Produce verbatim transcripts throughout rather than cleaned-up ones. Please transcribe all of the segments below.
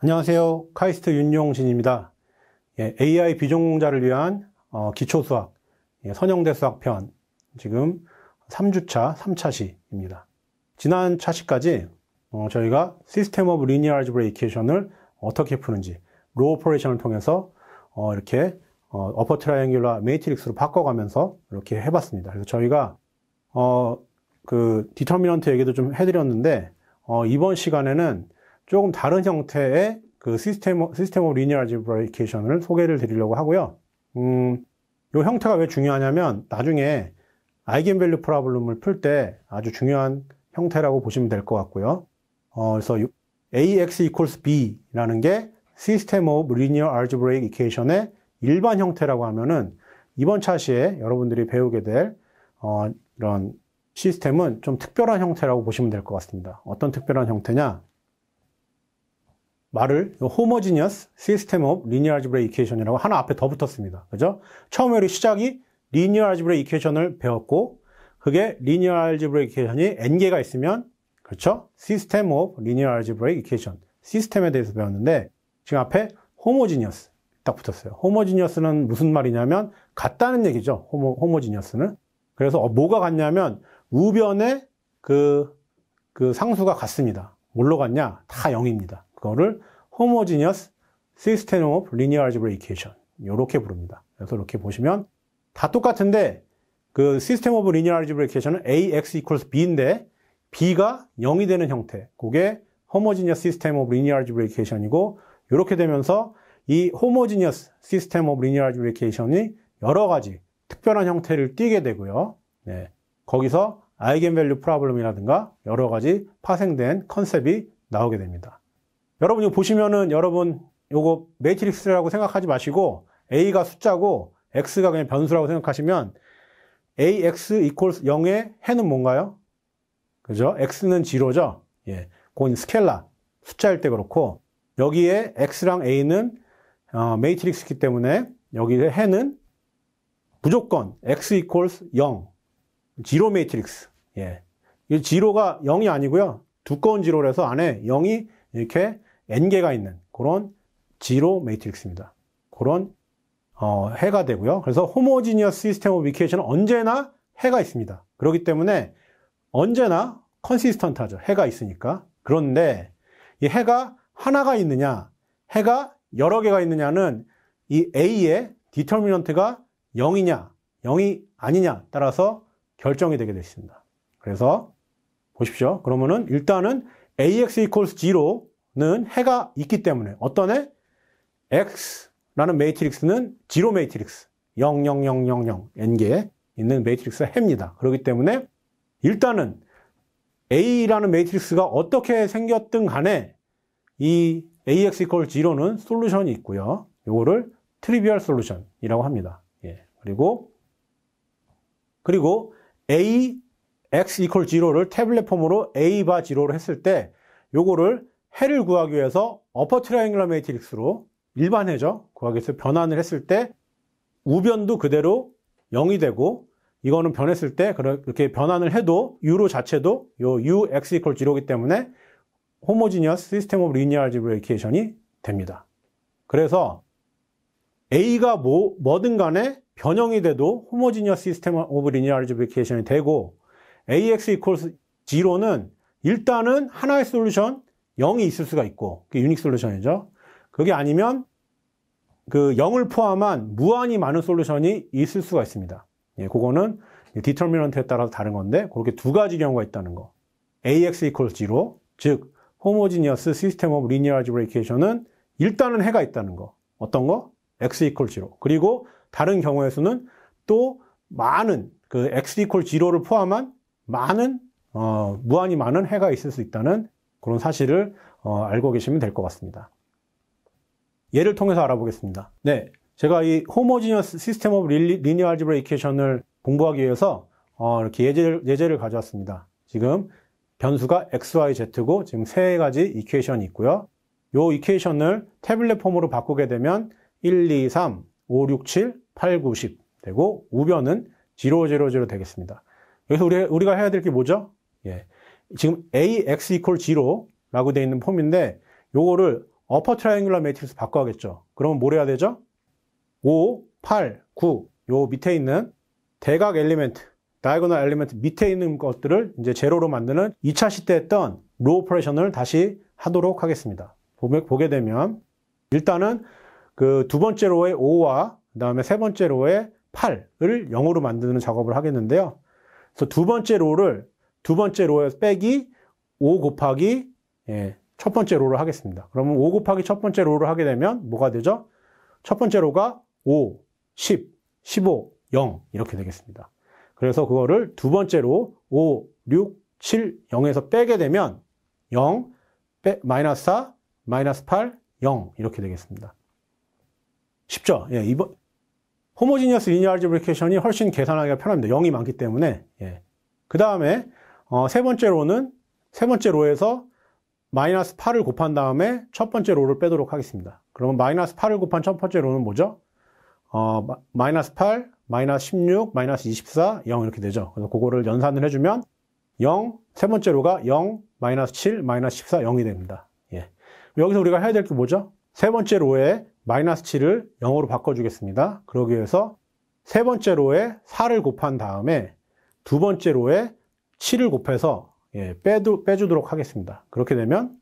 안녕하세요. 카이스트 윤용진입니다. 에이아이 비전공자를 위한 기초수학, 선형대수학편, 지금 삼 주차, 삼 차시입니다. 지난 차시까지 저희가 시스템 오브 리니어 알제브라 이퀘이션을 어떻게 푸는지, 로우 오퍼레이션을 통해서 이렇게 어퍼 트라이앵귤라 매트릭스로 바꿔가면서 이렇게 해봤습니다. 그래서 저희가 어, 그 디터미넌트 얘기도 좀 해드렸는데 어, 이번 시간에는 조금 다른 형태의 그 시스템, 시스템 오브 리니어 알제브라 이퀘이션을 소개를 드리려고 하고요. 음, 이 형태가 왜 중요하냐면 나중에 아이겐밸류 프로블럼을 풀 때 아주 중요한 형태라고 보시면 될 것 같고요. 어, 그래서 ax equals b라는 게 시스템 오브 리니어 알제브라 이퀘이션의 일반 형태라고 하면은 이번 차시에 여러분들이 배우게 될 어, 이런 시스템은 좀 특별한 형태라고 보시면 될 것 같습니다. 어떤 특별한 형태냐? 말을 homogeneous system of linear algebra equation이라고 하나 앞에 더 붙었습니다. 그죠? 처음에 우리 시작이 linear algebra equation을 배웠고 그게 linear algebra equation이 n개가 있으면 그렇죠? system of linear algebra equation 시스템에 대해서 배웠는데 지금 앞에 homogeneous 딱 붙었어요. homogeneous는 무슨 말이냐면 같다는 얘기죠. homo, homogeneous는 그래서 어, 뭐가 같냐면 우변의 그, 그 상수가 같습니다. 뭘로 같냐? 다 영입니다. 그거를 homogeneous system of linear algebra equation 이렇게 부릅니다. 그래서 이렇게 보시면 다 똑같은데 그 system of linear algebra equation은 ax equals b인데 b가 영이 되는 형태 그게 homogeneous system of linear algebra equation이고 이렇게 되면서 이 homogeneous system of linear algebra equation이 여러 가지 특별한 형태를 띠게 되고요. 네. 거기서 eigenvalue problem이라든가 여러 가지 파생된 컨셉이 나오게 됩니다. 여러분 이거 보시면은 여러분 요거 매트릭스라고 생각하지 마시고 A가 숫자고 X가 그냥 변수라고 생각하시면 에이엑스 equals 영의 해는 뭔가요? 그죠? X는 제로죠? 예. 그건 스켈라, 숫자일 때 그렇고 여기에 X랑 A는 어, 매트릭스이기 때문에 여기에 해는 무조건 X equals 영, 제로 매트릭스. 예. 이 제로가 영이 아니고요. 두꺼운 제로라서 안에 영이 이렇게 n개가 있는 그런 제로 매트릭스입니다. 그런 어, 해가 되고요. 그래서 homogeneous system of equation은 언제나 해가 있습니다. 그렇기 때문에 언제나 consistent하죠. 해가 있으니까. 그런데 이 해가 하나가 있느냐, 해가 여러 개가 있느냐는 이 A의 디터미넌트가 영이냐, 영이 아니냐 따라서 결정이 되게 되겠습니다. 그래서 보십시오. 그러면은 일단은 ax equals 제로는 해가 있기 때문에 어떤 해? x라는 매트릭스는 제로 매트릭스 영 영 영 영 영 n개에 있는 매트릭스의 해입니다. 그렇기 때문에 일단은 a라는 매트릭스가 어떻게 생겼든 간에 이 ax equals 제로는 솔루션이 있고요. 요거를 트리비얼 솔루션이라고 합니다. 예. 그리고 그리고 a x equal 제로를 태블릿 폼으로 a 바 제로로 했을 때 요거를 해를 구하기 위해서 어퍼 트라이앵글러 매트릭스로 일반해죠. 구하기 위해서 변환을 했을 때 우변도 그대로 영이 되고 이거는 변했을 때 그렇게 변환을 해도 u로 자체도 요 u x equal 제로이기 때문에 homogeneous system of linear algebra equation이 됩니다. 그래서 a가 뭐, 뭐든 간에 변형이 돼도 homogeneous system of linear algebra equation이 되고 ax equals 제로는 일단은 하나의 솔루션 영이 있을 수가 있고 그게 유닉 솔루션이죠. 그게 아니면 그 영을 포함한 무한히 많은 솔루션이 있을 수가 있습니다. 예, 그거는 디터미넌트에 따라서 다른 건데 그렇게 두 가지 경우가 있다는 거. ax equals 제로 즉 homogeneous system of linear algebra equation은 일단은 해가 있다는 거. 어떤 거? x equals 제로. 그리고 다른 경우의 수는 또 많은 그 x equals 제로를 포함한 많은 어, 무한히 많은 해가 있을 수 있다는 그런 사실을 어, 알고 계시면 될 것 같습니다. 예를 통해서 알아보겠습니다. 네, 제가 이 homogeneous system of linear algebra equation을 공부하기 위해서 어, 이렇게 예제를, 예제를 가져왔습니다. 지금 변수가 x, y, z고 지금 세 가지 이퀘이션이 있고요. 이 이퀘이션을 태블릿 폼으로 바꾸게 되면 일, 이, 삼, 오, 육, 칠, 팔, 구, 십 되고 우변은 영, 영, 영 되겠습니다. 여기서 우리, 우리가 해야 될 게 뭐죠? 예. 지금 ax equal 제로라고 되어 있는 폼인데 요거를 upper triangular matrix 바꿔야겠죠. 그러면 뭘 해야 되죠? 오, 팔, 구 요 밑에 있는 대각 엘리멘트, diagonal 엘리멘트 밑에 있는 것들을 이제 제로로 만드는 이 차 시때 했던 row operation을 다시 하도록 하겠습니다. 보게 되면 일단은 그 두 번째 로의 오와 그 다음에 세 번째 로의 팔을 영으로 만드는 작업을 하겠는데요. 그래서 두 번째 로를 두 번째 로에 빼기 오 곱하기 예, 첫 번째 로를 하겠습니다. 그러면 오 곱하기 첫 번째 로를 하게 되면 뭐가 되죠? 첫 번째 로가 오, 십, 십오, 영 이렇게 되겠습니다. 그래서 그거를 두 번째 로 오, 육, 칠, 영에서 빼게 되면 영, 마이너스 사, 마이너스 팔, 영 이렇게 되겠습니다. 쉽죠? 예, 이번 호모지니어스 리니어 알지브리케이션이 훨씬 계산하기가 편합니다. 영이 많기 때문에. 예. 그 다음에 어, 세 번째 로는 세 번째 로에서 마이너스 팔을 곱한 다음에 첫 번째 로를 빼도록 하겠습니다. 그러면 마이너스 팔을 곱한 첫 번째 로는 뭐죠? 어, 마이너스 팔, 마이너스 십육, 마이너스 이십사, 영 이렇게 되죠. 그래서 그거를 연산을 해주면 영, 세 번째 로가 영, 마이너스 칠, 마이너스 십사, 영이 됩니다. 예. 여기서 우리가 해야 될 게 뭐죠? 세 번째 로에 마이너스 칠을 영으로 바꿔주겠습니다. 그러기 위해서 세 번째 로에 사를 곱한 다음에 두 번째 로에 칠을 곱해서 예, 빼도, 빼주도록 하겠습니다. 그렇게 되면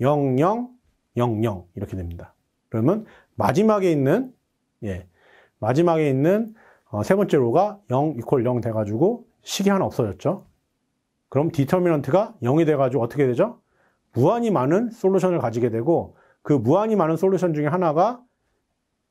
영, 영, 영, 영 이렇게 됩니다. 그러면 마지막에 있는 예, 마지막에 있는 어, 세 번째 로가 영 이퀄 영 돼가지고 식이 하나 없어졌죠. 그럼 디터미넌트가 영이 돼가지고 어떻게 되죠? 무한히 많은 솔루션을 가지게 되고 그 무한히 많은 솔루션 중에 하나가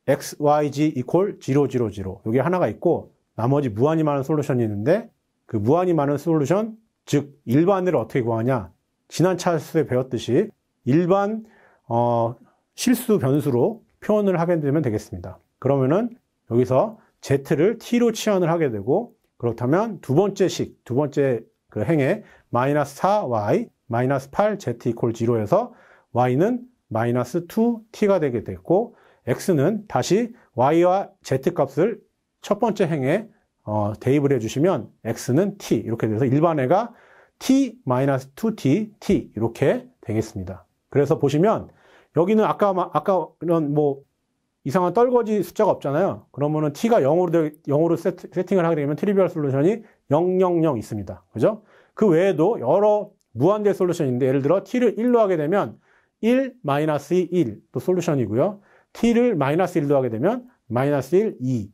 엑스, 와이, 지 이퀄 영, 영, 영 여기 하나가 있고 나머지 무한히 많은 솔루션이 있는데 그 무한히 많은 솔루션 즉 일반을 어떻게 구하냐, 지난 차수에 배웠듯이 일반 어, 실수 변수로 표현을 하게 되면 되겠습니다. 그러면은 여기서 z를 t로 치환을 하게 되고 그렇다면 두 번째 식, 두 번째 그 행에 마이너스 사 와이, 마이너스 팔 지 이퀄 영에서 y는 마이너스 이 티가 되게 됐고 x는 다시 y와 z 값을 첫 번째 행에 어, 대입을 해주시면 x는 t 이렇게 돼서 일반해가 티 마이너스 이 티 티 이렇게 되겠습니다. 그래서 보시면 여기는 아까 아까 이런 뭐 이상한 떨거지 숫자가 없잖아요. 그러면은 t가 영으로 영으로 세트, 세팅을 하게 되면 트리비얼 솔루션이 영, 영, 영 있습니다. 그죠? 그 외에도 여러 무한대 솔루션인데 예를 들어 t를 일로 하게 되면 일, 마이너스 이, 일도 솔루션이고요. t를 마이너스 일로 하게 되면 마이너스 일, 이,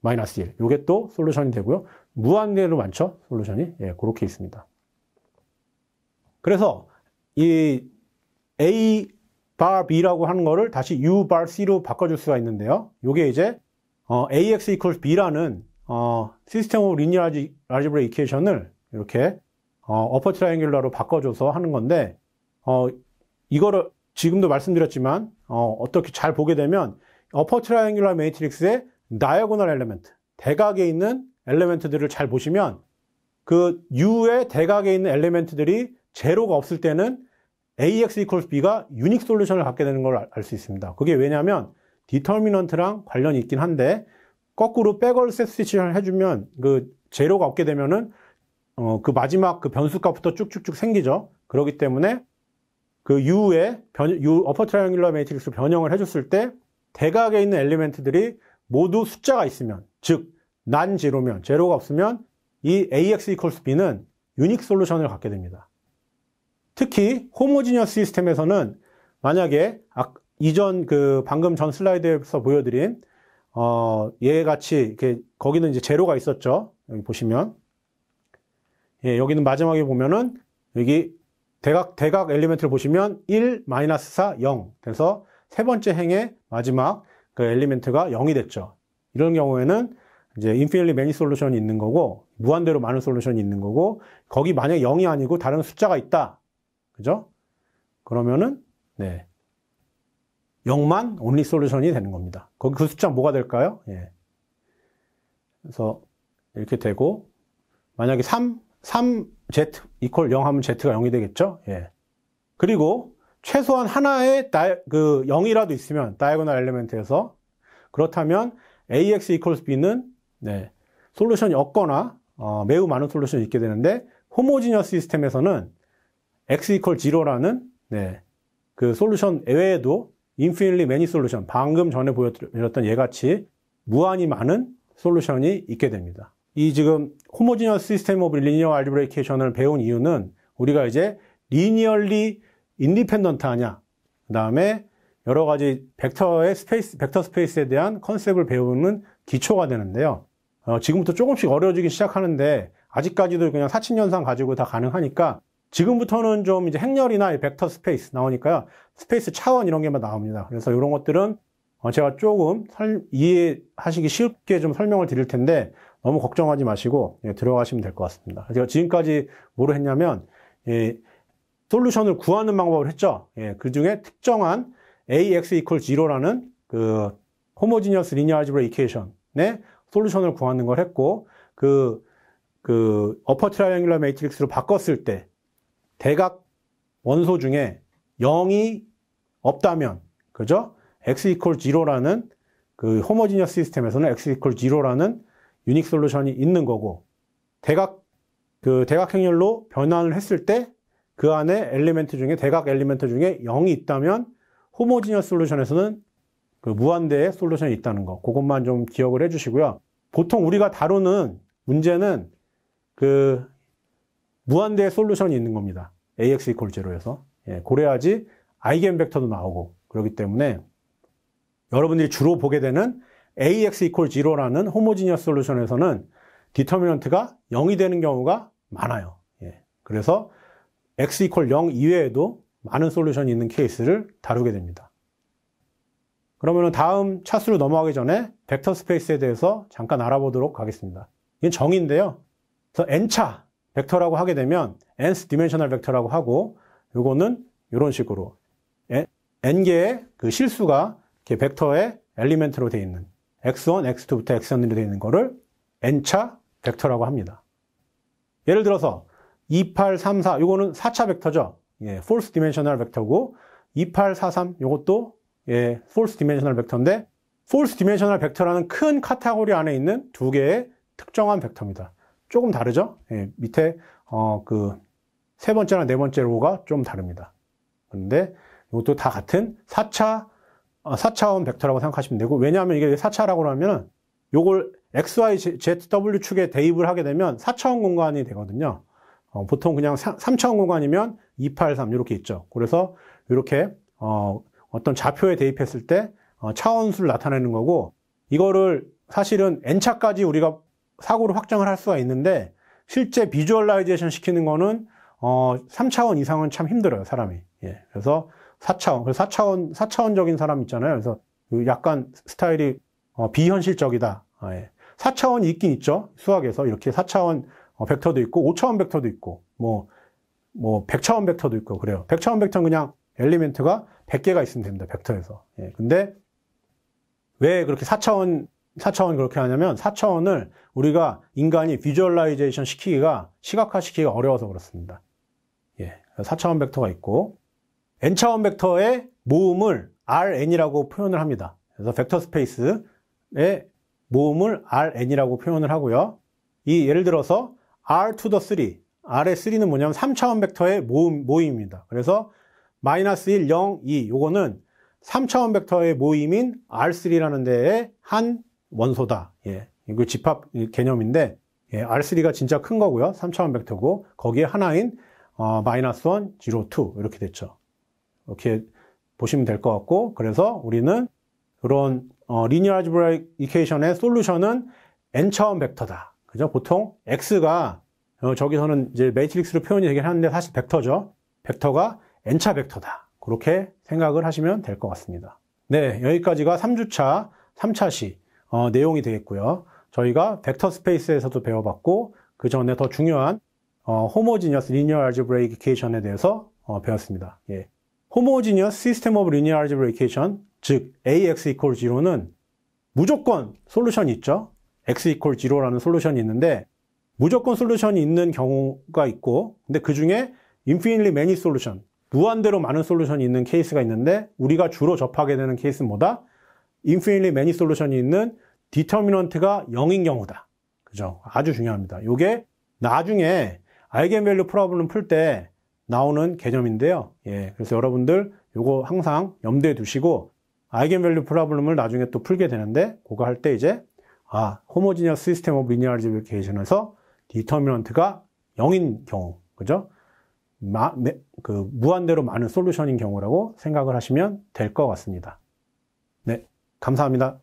마이너스 일 요게 또 솔루션이 되고요. 무한대로 많죠? 솔루션이. 예, 그렇게 있습니다. 그래서 이 A bar B라고 하는 거를 다시 U bar C로 바꿔줄 수가 있는데요. 요게 이제 어, 에이엑스 equals B라는 어, 시스템 오브 리니어 알지브라 이퀘이션을 이렇게 어, upper triangular로 바꿔줘서 하는 건데 어, 이거를 지금도 말씀드렸지만 어, 어떻게 잘 보게 되면 upper triangular matrix의 diagonal element, 대각에 있는 엘리멘트들을 잘 보시면 그 U의 대각에 있는 엘리멘트들이 제로가 없을 때는 에이엑스 equals B가 유닉 솔루션을 갖게 되는 걸 알 수 있습니다. 그게 왜냐면 디터미넌트랑 관련이 있긴 한데 거꾸로 백월셋 스위치를 해주면 그 제로가 없게 되면은 어, 그 마지막 그 변수값부터 쭉쭉쭉 생기죠. 그렇기 때문에 그 U의 변, U upper triangular matrix 변형을 해줬을 때 대각에 있는 엘리멘트들이 모두 숫자가 있으면, 즉 난 제로면, 제로가 없으면 이 에이엑스 equals B는 유닉 솔루션을 갖게 됩니다. 특히 호모지니어스 시스템에서는 만약에 아, 이전 그 방금 전 슬라이드에서 보여드린 어, 얘같이 이렇게 거기는 이제 제로가 있었죠. 여기 보시면 예, 여기는 마지막에 보면은 여기 대각 대각 엘리멘트를 보시면 일, 마이너스 사, 영 그래서 세 번째 행의 마지막 그 엘리멘트가 영이 됐죠. 이런 경우에는 이제 인피니트리 매니 솔루션이 있는 거고 무한대로 많은 솔루션이 있는 거고 거기 만약에 영이 아니고 다른 숫자가 있다. 그죠? 그러면은 네. 영만 온리 솔루션이 되는 겁니다. 거기 그 숫자 뭐가 될까요? 예. 그래서 이렇게 되고 만약에 삼, 삼 지 이퀄 영 하면 z가 영이 되겠죠? 예. 그리고 최소한 하나의 다이, 그 영이라도 있으면 다이아고널 엘리멘트에서 그렇다면 에이엑스 equals b는 네, 솔루션이 없거나 어, 매우 많은 솔루션이 있게 되는데 호모지니어스 시스템에서는 엑스 이퀄 영라는 네, 그 솔루션 외에도 infinitely many 솔루션, 방금 전에 보여드렸던 얘같이 무한히 많은 솔루션이 있게 됩니다. 이 지금 homogeneous system of linear algebraication을 배운 이유는 우리가 이제 linearly independent 하냐, 그 다음에 여러 가지 벡터의 스페이스, 벡터 스페이스에 대한 컨셉을 배우는 기초가 되는데요. 어, 지금부터 조금씩 어려워지기 시작하는데 아직까지도 그냥 사칭연산 가지고 다 가능하니까 지금부터는 좀 이제 행렬이나 벡터 스페이스 나오니까요. 스페이스 차원 이런 게 막 나옵니다. 그래서 이런 것들은 제가 조금 설, 이해하시기 쉽게 좀 설명을 드릴 텐데 너무 걱정하지 마시고 예, 들어가시면 될 것 같습니다. 제가 지금까지 뭐를 했냐면 예, 솔루션을 구하는 방법을 했죠. 예, 그 중에 특정한 ax equal zero라는 그 homogeneous linear algebra equation의 솔루션을 구하는 걸 했고 그, 그 upper triangular matrix로 바꿨을 때 대각 원소 중에 영이 없다면, 그죠? x equal zero라는 그 homogeneous 시스템에서는 x equal zero라는 유닉 솔루션이 있는 거고 대각 그 대각 행렬로 변환을 했을 때 그 안에 엘리멘트 중에 대각 엘리멘트 중에 영이 있다면 homogeneous 솔루션에서는 그 무한대의 솔루션이 있다는 거, 그것만 좀 기억을 해주시고요. 보통 우리가 다루는 문제는 그 무한대의 솔루션이 있는 겁니다. ax equal zero에서. 예, 고려하지 아이겐 벡터도 나오고 그렇기 때문에 여러분들이 주로 보게 되는 ax equal zero라는 homogeneous 솔루션에서는 디터미넌트가 영이 되는 경우가 많아요. 예, 그래서 x equal 영 이외에도 많은 솔루션이 있는 케이스를 다루게 됩니다. 그러면 다음 차수로 넘어가기 전에 벡터 스페이스에 대해서 잠깐 알아보도록 하겠습니다. 이건 정의인데요. 그래서 n차 벡터라고 하게 되면 nth dimensional 벡터라고 하고 요거는 이런 식으로 n개의 그 실수가 이렇게 벡터의 엘리멘트로 되어 있는 엑스 원, 엑스 투부터 엑스 엔으로 되어 있는 거를 n차 벡터라고 합니다. 예를 들어서 이, 팔, 삼, 사 요거는 사차 벡터죠. 예, false dimensional 벡터고 이, 팔, 사, 삼 요것도 예, false dimensional 벡터인데 false dimensional 벡터라는 큰 카테고리 안에 있는 두 개의 특정한 벡터입니다. 조금 다르죠? 예, 밑에 어, 그 세 번째나 네 번째 로가 좀 다릅니다. 그런데 이것도 다 같은 사 차, 어, 사 차원 벡터라고 생각하시면 되고 왜냐하면 이게 사 차라고 하면 이걸 엑스 와이 지 더블유 축에 대입을 하게 되면 사 차원 공간이 되거든요. 어, 보통 그냥 삼 차원 공간이면 이, 팔, 삼 이렇게 있죠. 그래서 이렇게 어, 어떤 좌표에 대입했을 때 어, 차원수를 나타내는 거고 이거를 사실은 n차까지 우리가 사고로 확장을 할 수가 있는데 실제 비주얼라이제이션 시키는 거는 어, 삼 차원 이상은 참 힘들어요 사람이. 예, 그래서 사 차원, 그래서 사 차원, 사 차원적인 사람 있잖아요. 그래서 약간 스타일이 어, 비현실적이다. 아, 예. 사 차원이 있긴 있죠. 수학에서 이렇게 사 차원 어, 벡터도 있고 오 차원 벡터도 있고 뭐, 뭐 백 차원 벡터도 있고 그래요. 백 차원 벡터는 그냥 엘리멘트가 백 개가 있으면 됩니다. 벡터에서. 예, 근데 왜 그렇게 사 차원 사 차원 그렇게 하냐면 사 차원을 우리가 인간이 비주얼라이제이션 시키기가 시각화 시키기가 어려워서 그렇습니다. 예, 사 차원 벡터가 있고 n차원 벡터의 모음을 알엔이라고 표현을 합니다. 그래서 벡터 스페이스의 모음을 알엔이라고 표현을 하고요. 이 예를 들어서 알 투 더 쓰리, R의 삼는 뭐냐면 삼 차원 벡터의 모음, 모임입니다. 그래서 마이너스 일, 영, 이 요거는 삼 차원 벡터의 모임인 알 쓰리라는 데의 한 원소다. 예, 이거 집합 개념인데 예, 알 쓰리가 진짜 큰 거고요. 삼 차원 벡터고 거기에 하나인 어, 마이너스 일, 영, 이 이렇게 됐죠. 이렇게 보시면 될 것 같고 그래서 우리는 그런 어, 리니어 알지브라 이퀘이션의 솔루션은 n차원 벡터다. 그죠? 보통 x가 어, 저기서는 이제 매트릭스로 표현이 되긴 하는데 사실 벡터죠. 벡터가 n차 벡터다. 그렇게 생각을 하시면 될 것 같습니다. 네, 여기까지가 삼 주차, 삼 차시 어, 내용이 되겠고요. 저희가 벡터 스페이스에서도 배워봤고 그 전에 더 중요한 어, homogeneous linear algebra equation에 대해서 어, 배웠습니다. 예. homogeneous system of linear algebra equation, 즉 ax equal zero는 무조건 솔루션이 있죠. x equal zero라는 솔루션이 있는데 무조건 솔루션이 있는 경우가 있고 근데 그 중에 infinitely many 솔루션, 무한대로 많은 솔루션이 있는 케이스가 있는데 우리가 주로 접하게 되는 케이스는 뭐다? infinitely many 솔루션이 있는 디터미넌트가 영인 경우다. 그죠? 아주 중요합니다. 요게 나중에 아이겐밸류 프로블럼 풀 때 나오는 개념인데요. 예, 그래서 여러분들 요거 항상 염두에 두시고 아이겐밸류 프로블럼을 나중에 또 풀게 되는데 그거 할 때 이제 아, 호모지니어스 시스템 오브 리니어 알제브리케이션에서 디터미넌트가 영인 경우, 그죠? 마, 네, 그 무한대로 많은 솔루션인 경우라고 생각을 하시면 될 것 같습니다. 네, 감사합니다.